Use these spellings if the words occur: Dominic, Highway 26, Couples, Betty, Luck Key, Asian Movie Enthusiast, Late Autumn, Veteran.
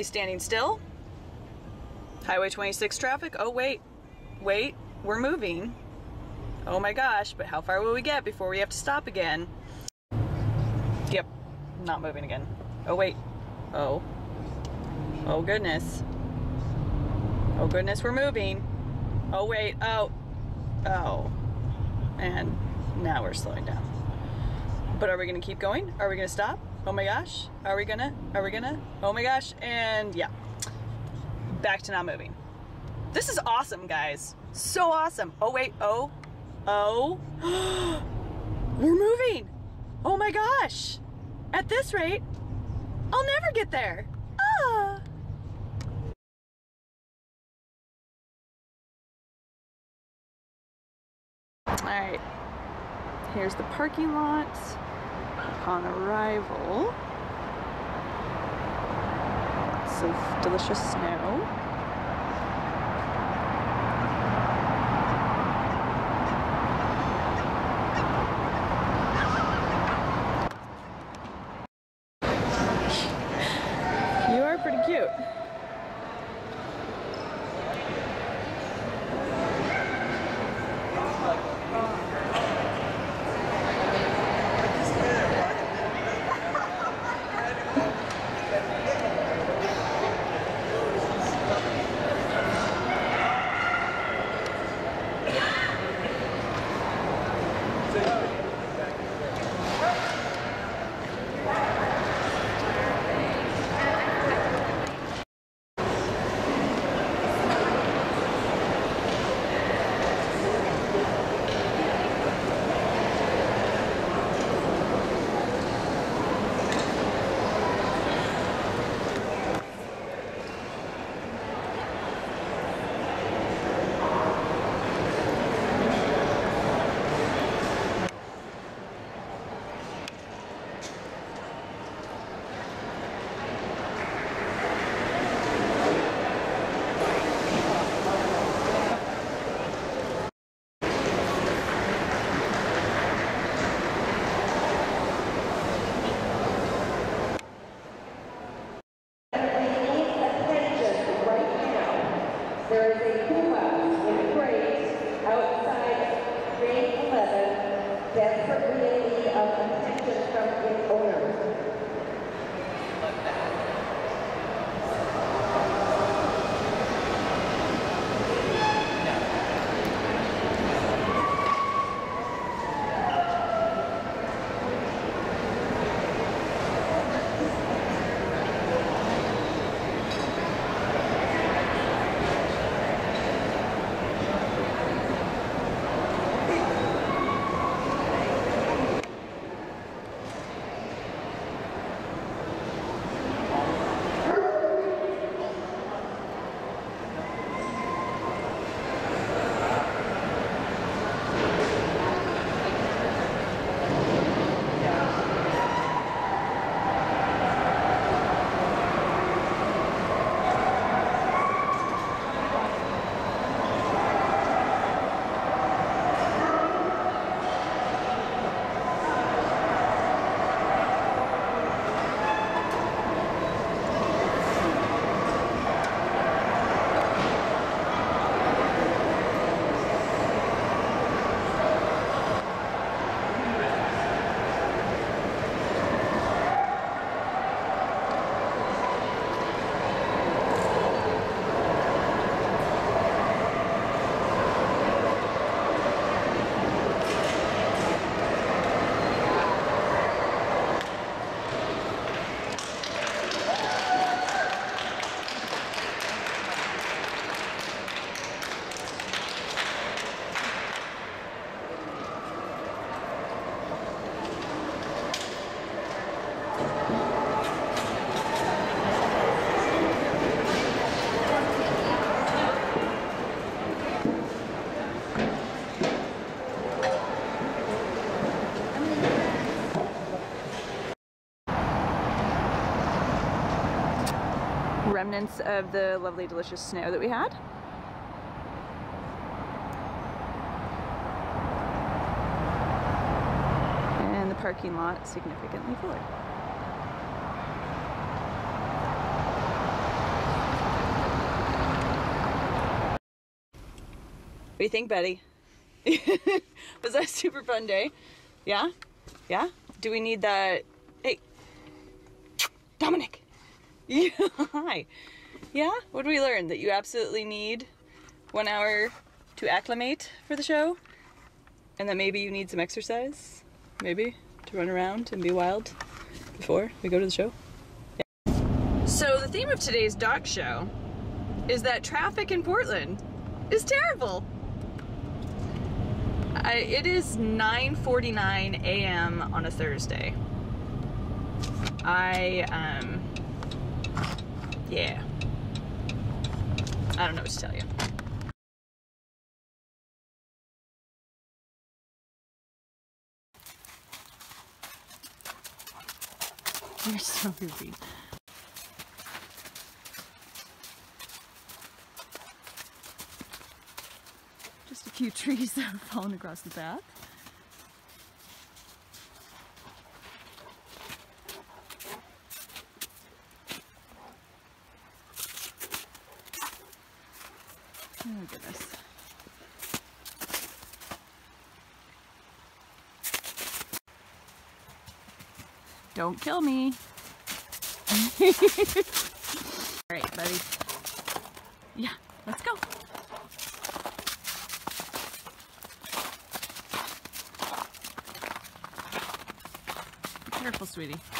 currently standing still. Highway 26 traffic. Oh, wait, we're moving. Oh my gosh, but how far will we get before we have to stop again? Yep, not moving again. Oh wait, oh goodness. Oh goodness, we're moving. Oh wait, oh. And now we're slowing down. But are we gonna keep going? Are we gonna stop? Oh my gosh, are we gonna? Oh my gosh, and yeah. Back to not moving. This is awesome, guys. So awesome. Oh wait, oh. We're moving. Oh my gosh. At this rate, I'll never get there. Ah. All right. Here's the parking lot upon arrival. Of delicious snow. You are pretty cute. There is a puma with praise outside grade 11 desperately in need of attention from its owner. Remnants of the lovely, delicious snow that we had. And the parking lot significantly fuller. do you think, Betty? Was that a super fun day? Yeah? Yeah? Do we need that? Hey, Dominic. Yeah, hi. Yeah? What did we learn? That you absolutely need 1 hour to acclimate for the show? And that maybe you need some exercise? Maybe? To run around and be wild before we go to the show? Yeah. So the theme of today's dog show is that traffic in Portland is terrible. It is 9:49 a.m. on a Thursday. Yeah. I don't know what to tell you. You're so goofy. Just a few trees that have fallen across the path. Oh my goodness. Don't kill me. All right, buddy. Yeah, let's go. Careful, sweetie.